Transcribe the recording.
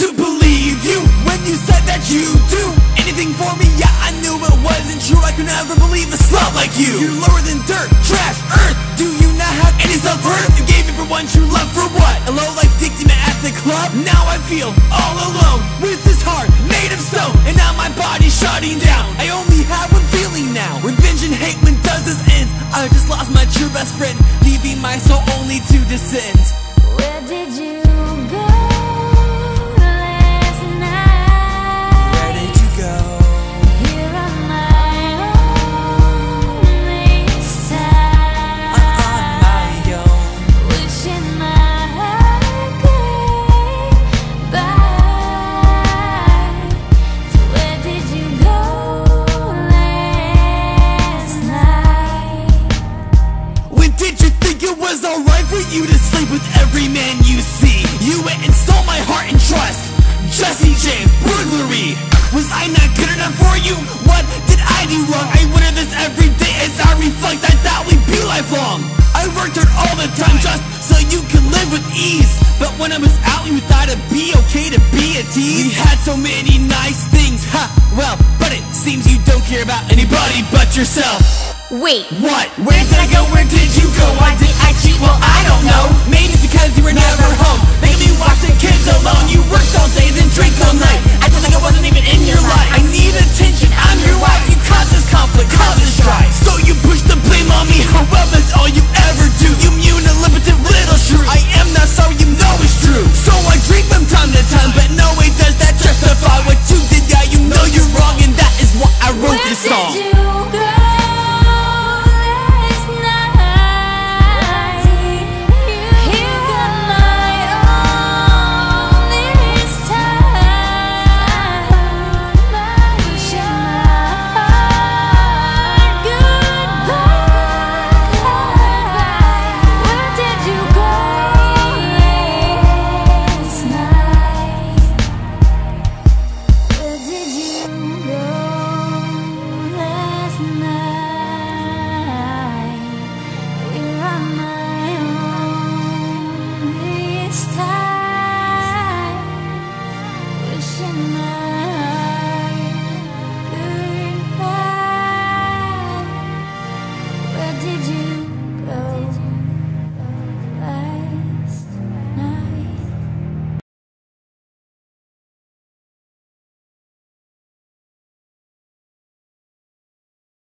To believe you when you said that you do anything for me. Yeah, I knew it wasn't true. I could never believe a slut like you. You're lower than dirt, trash, earth. Do you not have any self-worth? You gave me for one true love for what? A low-life dictator at the club. Now I feel all alone with this heart made of stone, and now my body's shutting down. I only have one feeling now. Revenge and hate, when does this end? I just lost my true best friend, leaving my soul only to descend. Where did you go? You to sleep with every man you see. You went and stole my heart and trust. Jesse James, burglary. Was I not good enough for you? What did I do wrong? I wonder this every day as I reflect. I thought we'd be lifelong. I worked hard all the time just so you could live with ease. But when I was out, you thought it'd be okay to be a tease. We had so many nice things, ha, well, but it seems you don't care about anybody but yourself. Wait, what? Where did I go? Where did you go? Why did I cheat? Well, I don't know. Maybe it's because you were never home. Maybe you watched the kids alone. You